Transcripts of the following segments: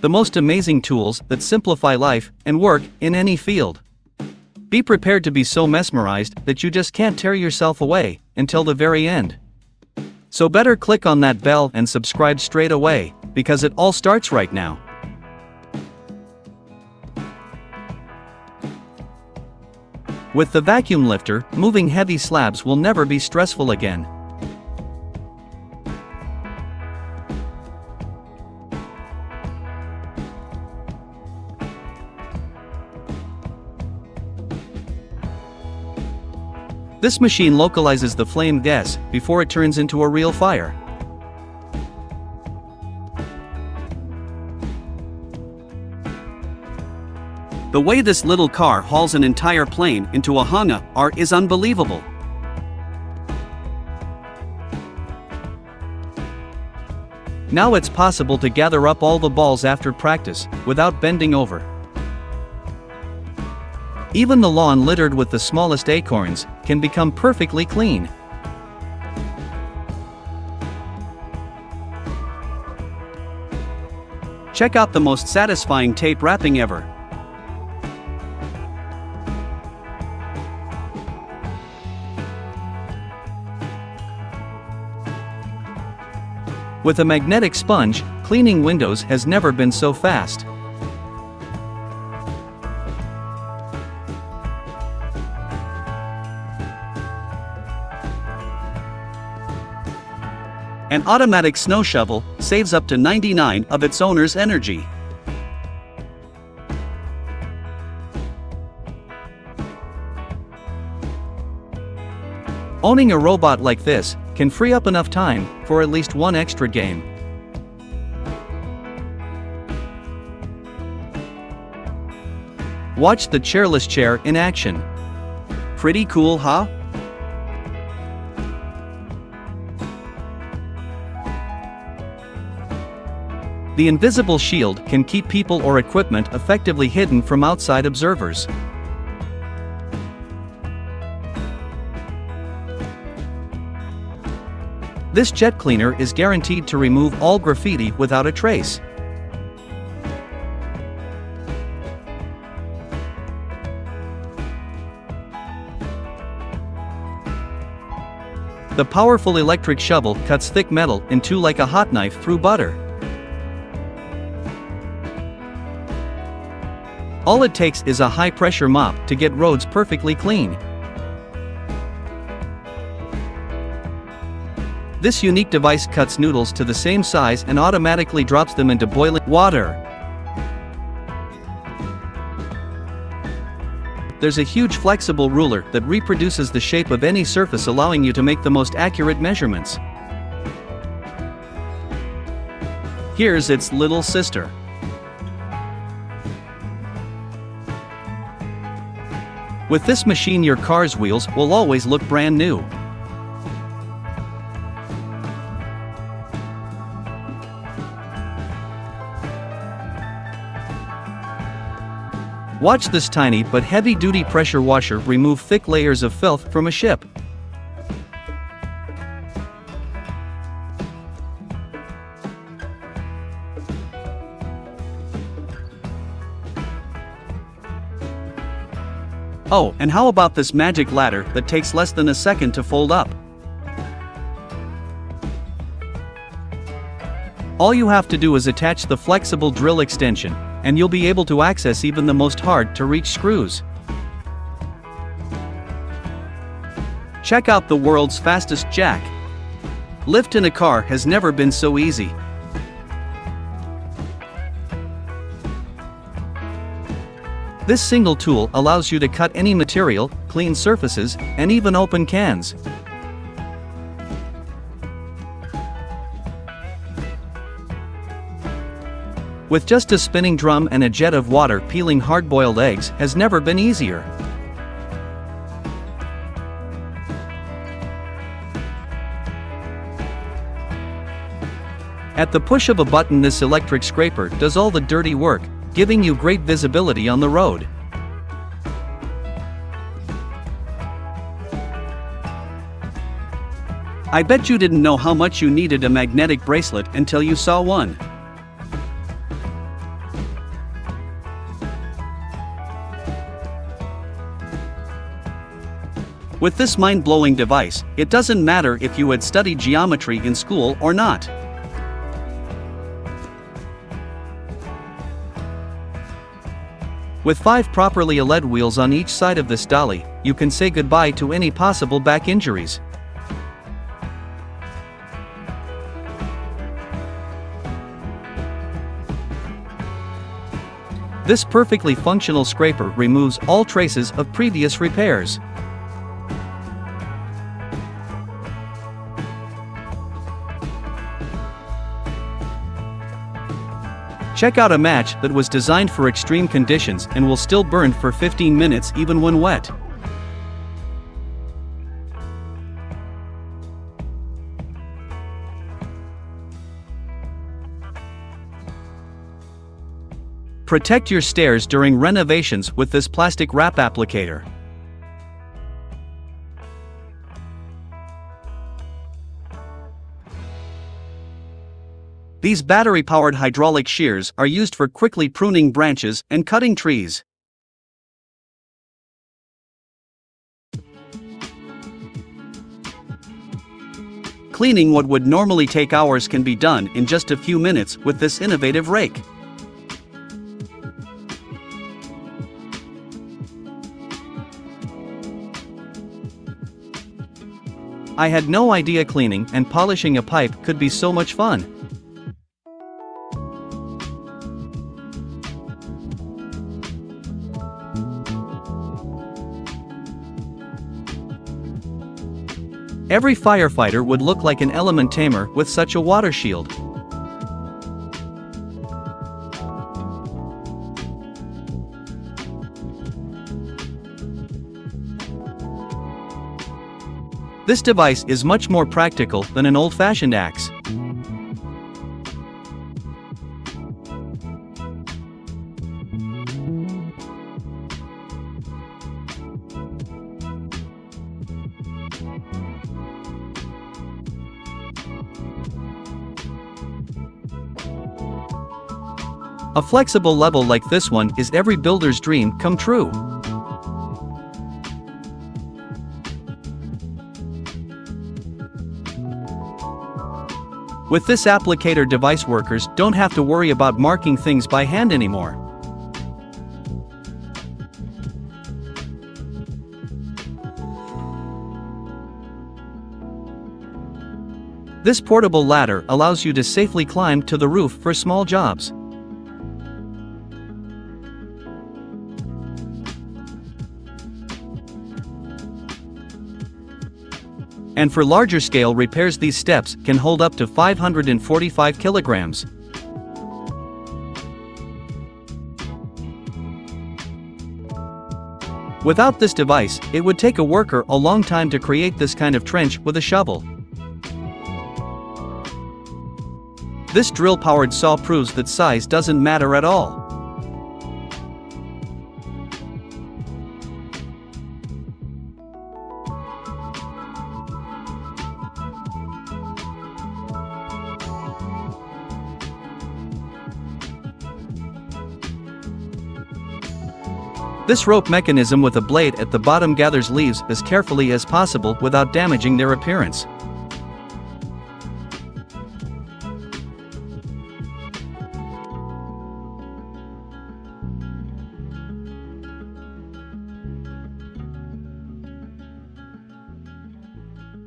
the most amazing tools that simplify life and work in any field. Be prepared to be so mesmerized that you just can't tear yourself away until the very end. So better click on that bell and subscribe straight away, because it all starts right now. With the vacuum lifter, moving heavy slabs will never be stressful again. This machine localizes the flame gas before it turns into a real fire. The way this little car hauls an entire plane into a hangar is unbelievable. Now it's possible to gather up all the balls after practice without bending over. Even the lawn littered with the smallest acorns can become perfectly clean. Check out the most satisfying tape wrapping ever. With a magnetic sponge, cleaning windows has never been so fast. An automatic snow shovel saves up to 99% of its owner's energy. Owning a robot like this can free up enough time for at least one extra game. Watch the chairless chair in action. Pretty cool, huh? The invisible shield can keep people or equipment effectively hidden from outside observers. This jet cleaner is guaranteed to remove all graffiti without a trace. The powerful electric shovel cuts thick metal in two like a hot knife through butter. All it takes is a high-pressure mop to get roads perfectly clean. This unique device cuts noodles to the same size and automatically drops them into boiling water. There's a huge flexible ruler that reproduces the shape of any surface, allowing you to make the most accurate measurements. Here's its little sister. With this machine, your car's wheels will always look brand new. Watch this tiny but heavy-duty pressure washer remove thick layers of filth from a ship. Oh, and how about this magic ladder that takes less than a second to fold up? All you have to do is attach the flexible drill extension, and you'll be able to access even the most hard-to-reach screws. Check out the world's fastest jack. Lift in a car has never been so easy. This single tool allows you to cut any material, clean surfaces, and even open cans. With just a spinning drum and a jet of water, peeling hard-boiled eggs has never been easier. At the push of a button, this electric scraper does all the dirty work, giving you great visibility on the road. I bet you didn't know how much you needed a magnetic bracelet until you saw one. With this mind-blowing device, it doesn't matter if you had studied geometry in school or not. With 5 properly ALED wheels on each side of this dolly, you can say goodbye to any possible back injuries. This perfectly functional scraper removes all traces of previous repairs. Check out a match that was designed for extreme conditions and will still burn for 15 minutes even when wet. Protect your stairs during renovations with this plastic wrap applicator. These battery-powered hydraulic shears are used for quickly pruning branches and cutting trees. Cleaning what would normally take hours can be done in just a few minutes with this innovative rake. I had no idea cleaning and polishing a pipe could be so much fun. Every firefighter would look like an element tamer with such a water shield. This device is much more practical than an old-fashioned axe. A flexible level like this one is every builder's dream come true. With this applicator, device workers don't have to worry about marking things by hand anymore. This portable ladder allows you to safely climb to the roof for small jobs. And for larger scale repairs, these steps can hold up to 545 kilograms. Without this device, it would take a worker a long time to create this kind of trench with a shovel. This drill-powered saw proves that size doesn't matter at all. This rope mechanism with a blade at the bottom gathers leaves as carefully as possible without damaging their appearance.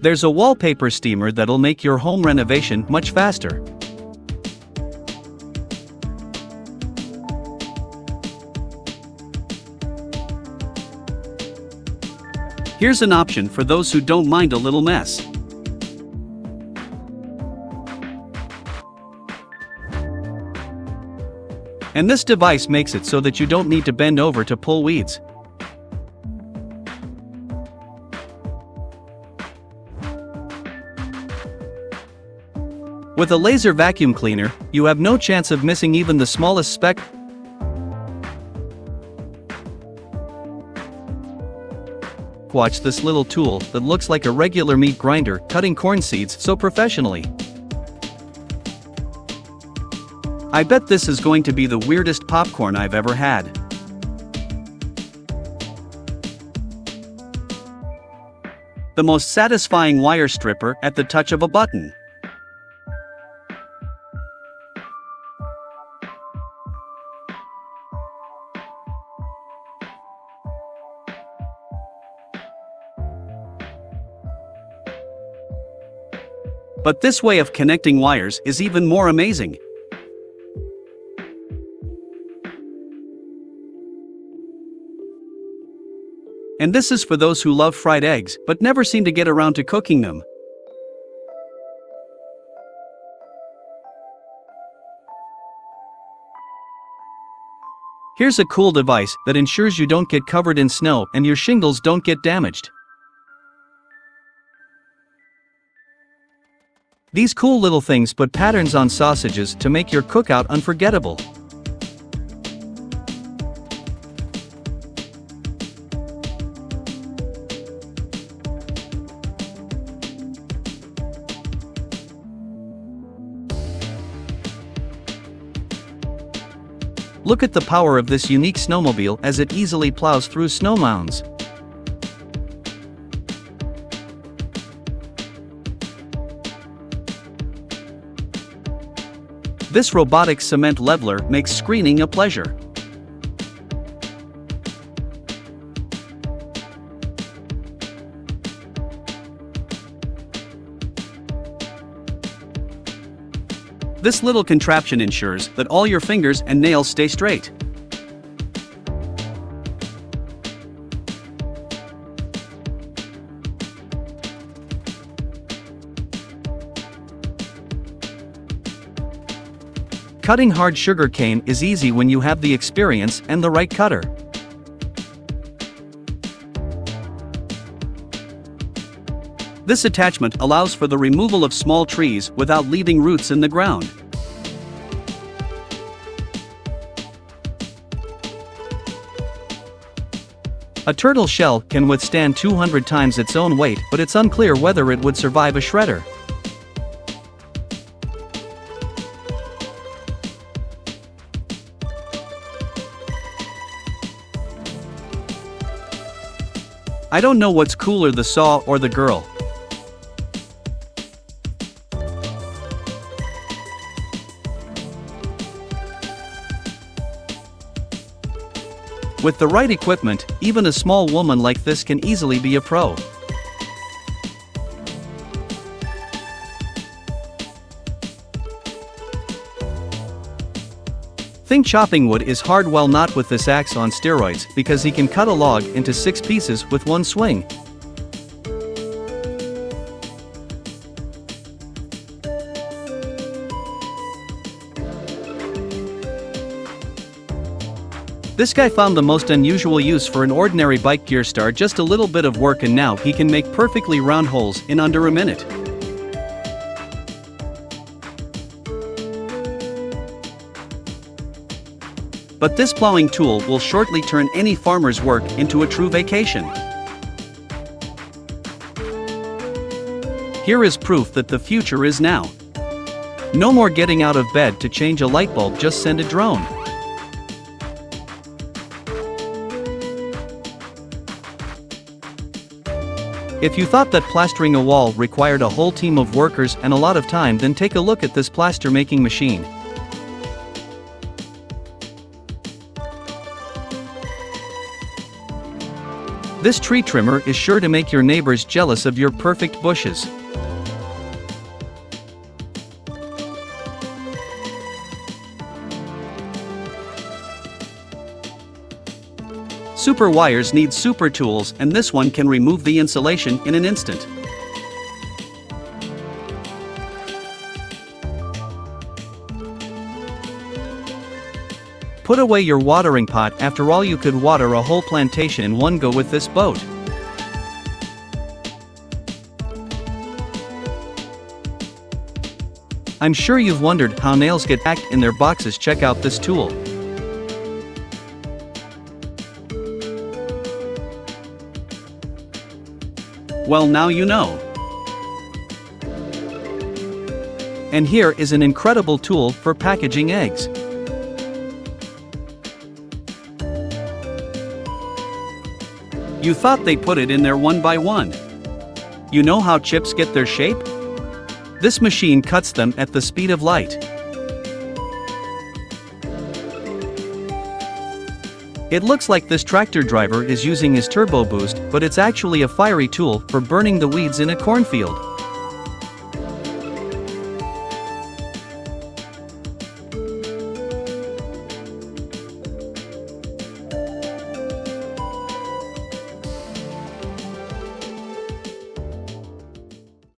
There's a wallpaper steamer that'll make your home renovation much faster. Here's an option for those who don't mind a little mess. And this device makes it so that you don't need to bend over to pull weeds. With a laser vacuum cleaner, you have no chance of missing even the smallest speck. Watch this little tool that looks like a regular meat grinder cutting corn seeds so professionally. I bet this is going to be the weirdest popcorn I've ever had. the most satisfying wire stripper at the touch of a button. But this way of connecting wires is even more amazing. And this is for those who love fried eggs but never seem to get around to cooking them. Here's a cool device that ensures you don't get covered in snow and your shingles don't get damaged. These cool little things put patterns on sausages to make your cookout unforgettable. Look at the power of this unique snowmobile as it easily plows through snow mounds. This robotic cement leveler makes screening a pleasure. This little contraption ensures that all your fingers and nails stay straight. Cutting hard sugar cane is easy when you have the experience and the right cutter. This attachment allows for the removal of small trees without leaving roots in the ground. A turtle shell can withstand 200 times its own weight, but it's unclear whether it would survive a shredder. I don't know what's cooler, the saw or the girl. With the right equipment, even a small woman like this can easily be a pro. Think chopping wood is hard? Well, not with this axe on steroids, because he can cut a log into 6 pieces with one swing. This guy found the most unusual use for an ordinary bike gear star, just a little bit of work, and now he can make perfectly round holes in under a minute. But this plowing tool will shortly turn any farmer's work into a true vacation. Here is proof that the future is now. No more getting out of bed to change a light bulb, just send a drone. If you thought that plastering a wall required a whole team of workers and a lot of time, then take a look at this plaster making machine. This tree trimmer is sure to make your neighbors jealous of your perfect bushes. Super wires need super tools, and this one can remove the insulation in an instant. Put away your watering pot. After all, you could water a whole plantation in one go with this boat. I'm sure you've wondered how nails get packed in their boxes. Check out this tool. Well, now you know. And here is an incredible tool for packaging eggs. You thought they put it in there one by one. You know how chips get their shape? This machine cuts them at the speed of light. It looks like this tractor driver is using his turbo boost, but it's actually a fiery tool for burning the weeds in a cornfield.